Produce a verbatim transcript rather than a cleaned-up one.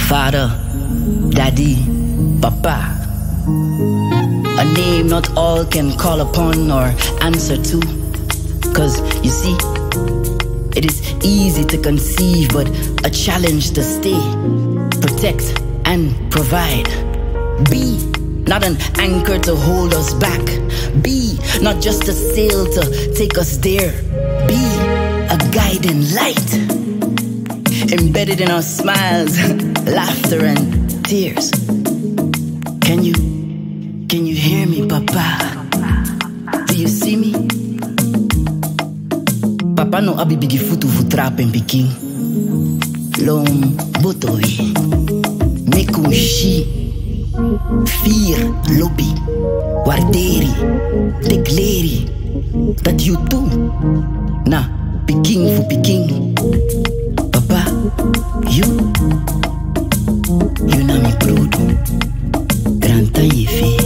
Father, Daddy, Papa, a name not all can call upon or answer to. Cause you see, it is easy to conceive, but a challenge to stay, protect and provide. Be not an anchor to hold us back. Be not just a sail to take us there. Be a guiding light, embedded in our smiles, laughter and tears. Can you, can you hear me, Papa? Do you see me? Papa no abi bigi futu futrap en picking. Lom botoi. Mekushi. Fear lopi. Warderi. Declare that you too. Na picking fu picking. You, you na mi produ, granta yefe.